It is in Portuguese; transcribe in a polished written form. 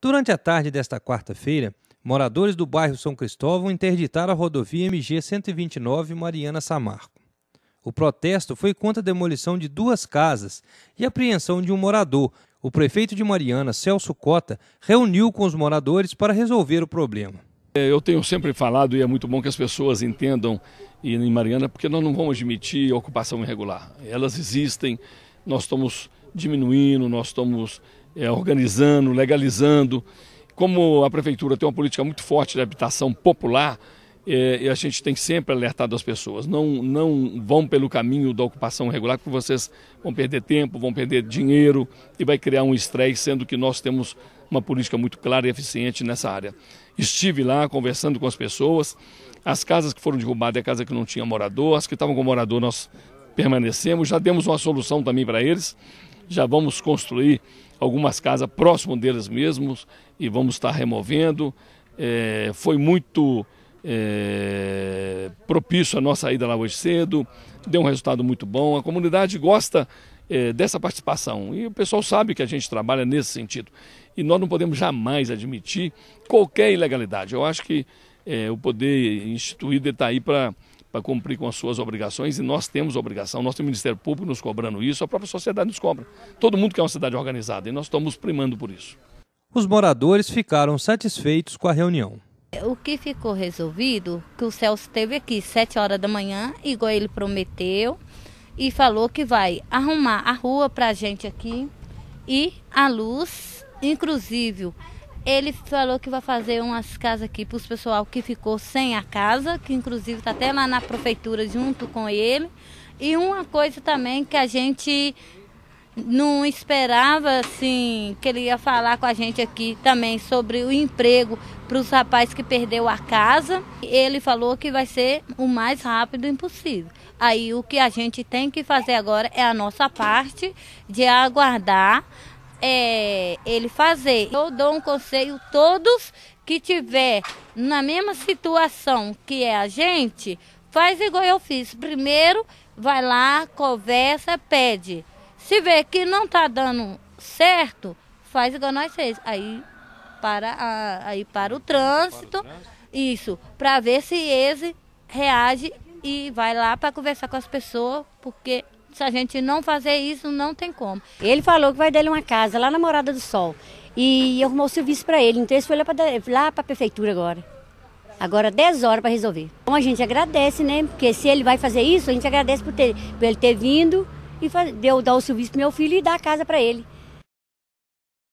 Durante a tarde desta quarta-feira, moradores do bairro São Cristóvão interditaram a rodovia MG 129 Mariana Samarco. O protesto foi contra a demolição de 2 casas e a apreensão de um morador. O prefeito de Mariana, Celso Cota, reuniu com os moradores para resolver o problema. Eu tenho sempre falado, e é muito bom que as pessoas entendam em Mariana, porque nós não vamos admitir ocupação irregular. Elas existem, nós estamos diminuindo, nós estamos organizando, legalizando. Como a prefeitura tem uma política muito forte de habitação popular, a gente tem sempre alertado as pessoas, não vão pelo caminho da ocupação irregular, porque vocês vão perder tempo, vão perder dinheiro e vai criar um estresse, sendo que nós temos uma política muito clara e eficiente nessa área. Estive lá conversando com as pessoas, as casas que foram derrubadas é casa que não tinha morador, as que estavam com morador nós permanecemos, já demos uma solução também para eles, já vamos construir algumas casas próximo deles mesmos e vamos estar removendo. Foi muito propício a nossa ida lá hoje cedo, deu um resultado muito bom, a comunidade gosta dessa participação e o pessoal sabe que a gente trabalha nesse sentido. E nós não podemos jamais admitir qualquer ilegalidade. Eu acho que o poder instituído está aí para cumprir com as suas obrigações, e nós temos obrigação, nós temos o Ministério Público nos cobrando isso, a própria sociedade nos cobra. Todo mundo quer uma cidade organizada e nós estamos primando por isso. Os moradores ficaram satisfeitos com a reunião. O que ficou resolvido, que o Celso esteve aqui 7h da manhã, igual ele prometeu, e falou que vai arrumar a rua para a gente aqui e a luz, inclusive. Ele falou que vai fazer umas casas aqui para os pessoal que ficou sem a casa, que inclusive está até lá na prefeitura junto com ele. E uma coisa também que a gente não esperava, assim, que ele ia falar com a gente aqui também sobre o emprego para os rapazes que perdeu a casa. Ele falou que vai ser o mais rápido possível. Aí o que a gente tem que fazer agora é a nossa parte de aguardar ele fazer. Eu dou um conselho, todos que tiver na mesma situação que é a gente, faz igual eu fiz. Primeiro vai lá, conversa, pede. Se vê que não tá dando certo, faz igual nós fez. Aí para o trânsito, isso, para ver se esse reage e vai lá para conversar com as pessoas, porque se a gente não fazer isso, não tem como. Ele falou que vai dar uma casa lá na Morada do Sol e arrumou o serviço para ele. Então ele foi lá para a prefeitura agora. Agora 10 horas para resolver. Então a gente agradece, né? Porque se ele vai fazer isso, a gente agradece por ele ter vindo e dar o serviço para meu filho e dar a casa para ele.